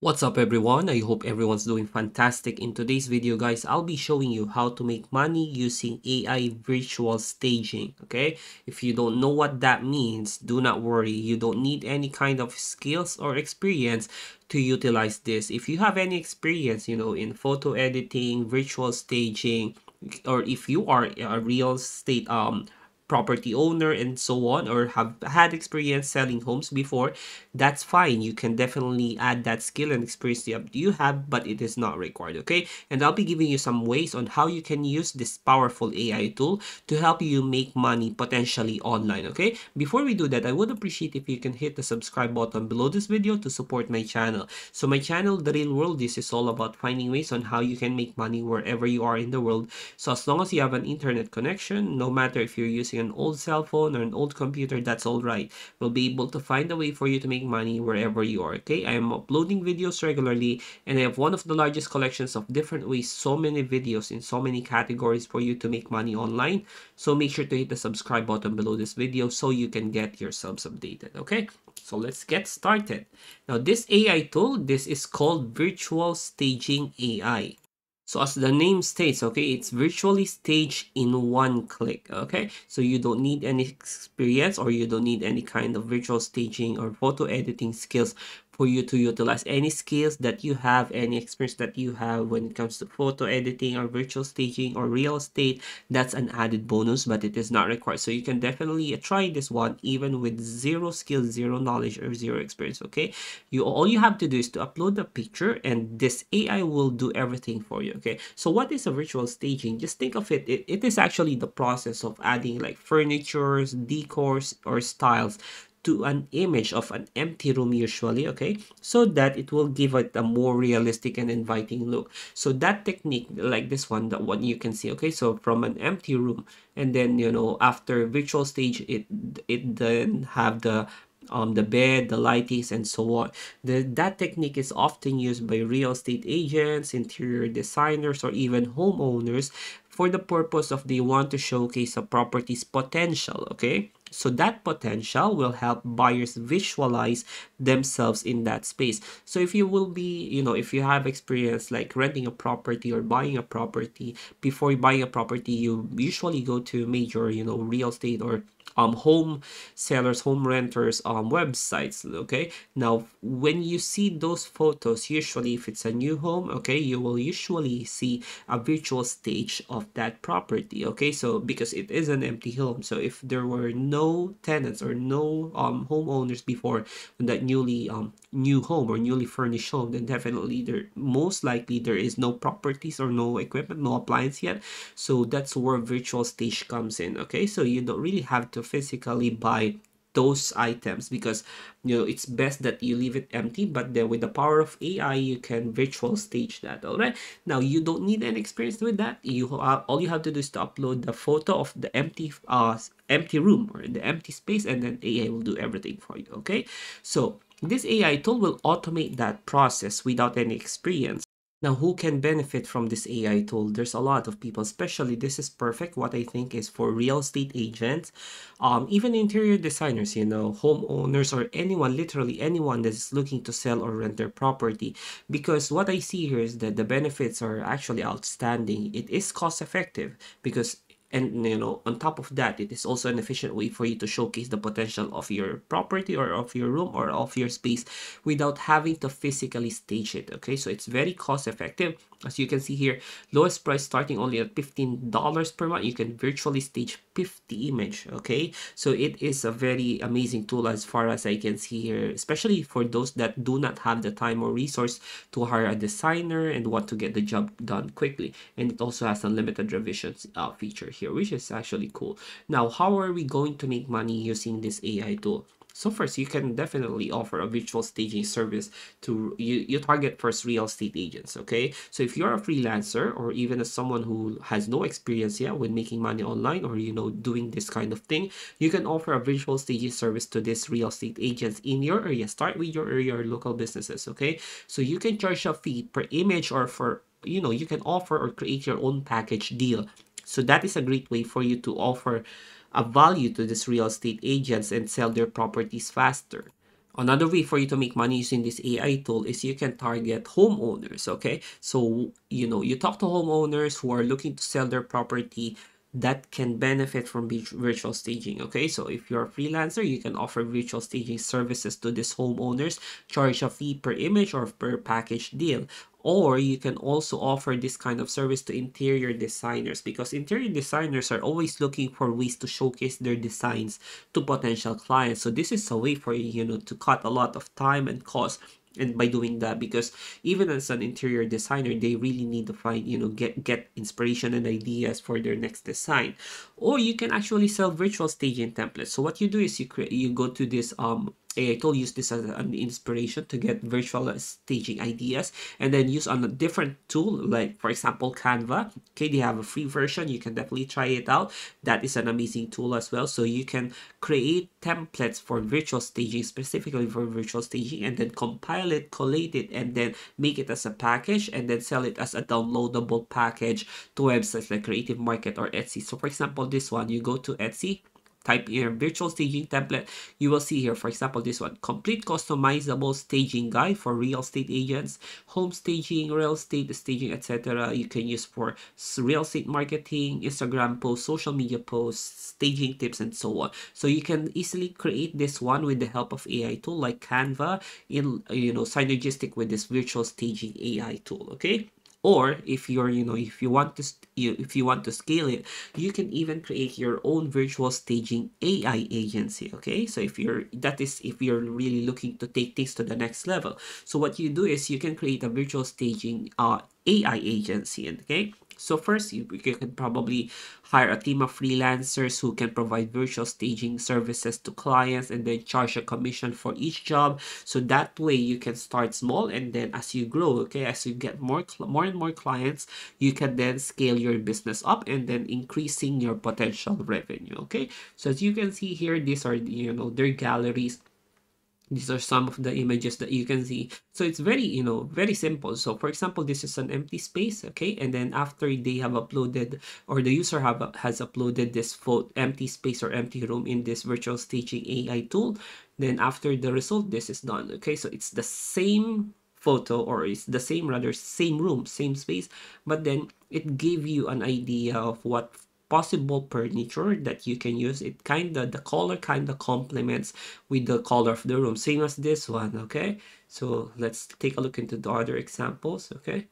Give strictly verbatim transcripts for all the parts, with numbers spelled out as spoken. What's up everyone, I hope everyone's doing fantastic. In today's video guys, I'll be showing you how to make money using A I virtual staging, okay? If you don't know what that means, do not worry, you don't need any kind of skills or experience to utilize this. If you have any experience, you know, in photo editing, virtual staging, or if you are a real estate um property owner and so on, or have had experience selling homes before, that's fine. You can definitely add that skill and experience you have, but it is not required, okay? And I'll be giving you some ways on how you can use this powerful A I tool to help you make money potentially online, okay? Before we do that, I would appreciate if you can hit the subscribe button below this video to support my channel. So my channel, The Real World, this is all about finding ways on how you can make money wherever you are in the world. So as long as you have an internet connection, no matter if you're using an old cell phone or an old computer, that's all right. We'll be able to find a way for you to make money wherever you are, okay? I am uploading videos regularly and I have one of the largest collections of different ways, so many videos in so many categories for you to make money online. So make sure to hit the subscribe button below this video so you can get yourselves updated, okay? So let's get started. Now this A I tool, this is called Virtual Staging A I. So as the name states, okay, it's virtually staged in one click, okay? So you don't need any experience or you don't need any kind of virtual staging or photo editing skills for you to utilize any skills that you have, any experience that you have when it comes to photo editing or virtual staging or real estate. That's an added bonus, but it is not required. So you can definitely try this one even with zero skills, zero knowledge, or zero experience, okay? You all you have to do is to upload a picture and this A I will do everything for you, okay? So what is a virtual staging? Just think of it. It, it is actually the process of adding like furnitures, decors, or styles to an image of an empty room usually, okay, so that it will give it a more realistic and inviting look. So that technique, like this one, that one you can see, okay, so from an empty room, and then, you know, after virtual stage, it it then have the Um, the bed, the lightings, and so on. The, that technique is often used by real estate agents, interior designers, or even homeowners for the purpose of they want to showcase a property's potential, okay? So that potential will help buyers visualize themselves in that space. So if you will be, you know, if you have experience like renting a property or buying a property, before buying a property, you usually go to major, you know, real estate or Um, home sellers, home renters um, websites, okay? Now, when you see those photos, usually if it's a new home, okay, you will usually see a virtual stage of that property, okay? So, because it is an empty home. So, if there were no tenants or no um, homeowners before that newly um, new home or newly furnished home, then definitely there, most likely there is no properties or no equipment, no appliance yet. So, that's where virtual stage comes in, okay? So, you don't really have to physically buy those items because, you know, it's best that you leave it empty, but then with the power of A I you can virtual stage that. All right, now you don't need any experience with that. You uh, all you have to do is to upload the photo of the empty uh empty room or the empty space, and then A I will do everything for you, okay? So this A I tool will automate that process without any experience. Now, who can benefit from this A I tool? There's a lot of people, especially this is perfect. What I think is for real estate agents, um, even interior designers, you know, homeowners, or anyone, literally anyone that is looking to sell or rent their property. Because what I see here is that the benefits are actually outstanding. It is cost effective because, and you know, on top of that, it is also an efficient way for you to showcase the potential of your property or of your room or of your space without having to physically stage it, okay? So it's very cost effective. As you can see here, lowest price starting only at fifteen dollars per month. You can virtually stage fifty images, okay? So it is a very amazing tool as far as I can see here, especially for those that do not have the time or resource to hire a designer and want to get the job done quickly. And it also has unlimited revisions uh, feature here, which is actually cool. Now, how are we going to make money using this A I tool? So first, you can definitely offer a virtual staging service to you. You target first real estate agents, okay? So if you're a freelancer or even as someone who has no experience yet with making money online or, you know, doing this kind of thing, you can offer a virtual staging service to these real estate agents in your area. Start with your area or local businesses, okay? So you can charge a fee per image or for, you know, you can offer or create your own package deal. So that is a great way for you to offer a value to these real estate agents and sell their properties faster. Another way for you to make money using this A I tool is you can target homeowners, okay? So, you know, you talk to homeowners who are looking to sell their property that can benefit from virtual staging, okay? So if you're a freelancer, you can offer virtual staging services to these homeowners, charge a fee per image or per package deal. Or you can also offer this kind of service to interior designers, because interior designers are always looking for ways to showcase their designs to potential clients. So this is a way for you, you know, to cut a lot of time and cost. And by doing that, because even as an interior designer, they really need to find, you know, get get inspiration and ideas for their next design. Or you can actually sell virtual staging templates. So what you do is you create, you go to this um A I tool, use this as an inspiration to get virtual staging ideas, and then use on a different tool, like for example Canva. Okay, they have a free version, you can definitely try it out. That is an amazing tool as well. So you can create templates for virtual staging, specifically for virtual staging, and then compile it, collate it, and then make it as a package, and then sell it as a downloadable package to websites like Creative Market or Etsy. So for example, this one, you go to Etsy, type in virtual staging template. You will see here, for example, this one, complete customizable staging guide for real estate agents, home staging, real estate staging, et cetera. You can use for real estate marketing, Instagram posts, social media posts, staging tips, and so on. So you can easily create this one with the help of A I tool like Canva, in, you know, synergistic with this virtual staging A I tool. Okay. Or if you're, you know, if you want to, you, if you want to scale it, you can even create your own virtual staging A I agency. Okay, so if you're, that is, if you're really looking to take things to the next level. So what you do is you can create a virtual staging uh, A I agency. Okay. So first, you can probably hire a team of freelancers who can provide virtual staging services to clients and then charge a commission for each job. So that way you can start small, and then as you grow, okay, as you get more, more and more clients, you can then scale your business up and then increasing your potential revenue, okay? So as you can see here, these are, you know, their galleries. These are some of the images that you can see. So it's very, you know, very simple. So for example, this is an empty space, okay? And then after they have uploaded, or the user have has uploaded this photo, empty space or empty room in this virtual staging A I tool, then after the result, this is done, okay? So it's the same photo, or it's the same, rather, same room, same space, but then it gave you an idea of what possible furniture that you can use. It kind of, the color kind of complements with the color of the room, same as this one, okay? So let's take a look into the other examples, okay?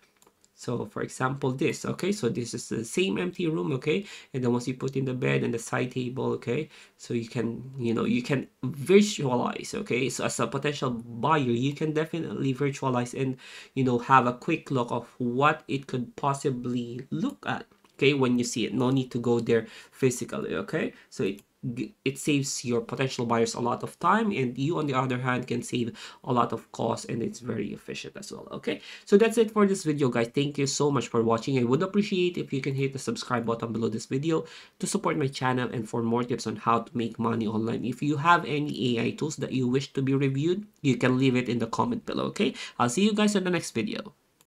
So for example, this, okay? So this is the same empty room, okay? And then once you put in the bed and the side table, okay? So you can, you know, you can visualize, okay? So as a potential buyer, you can definitely visualize and, you know, have a quick look of what it could possibly look at. Okay, when you see it, no need to go there physically, okay? So it, it saves your potential buyers a lot of time, and you, on the other hand, can save a lot of cost, and it's very efficient as well, okay? So that's it for this video, guys. Thank you so much for watching. I would appreciate if you can hit the subscribe button below this video to support my channel and for more tips on how to make money online. If you have any A I tools that you wish to be reviewed, you can leave it in the comment below, okay? I'll see you guys in the next video.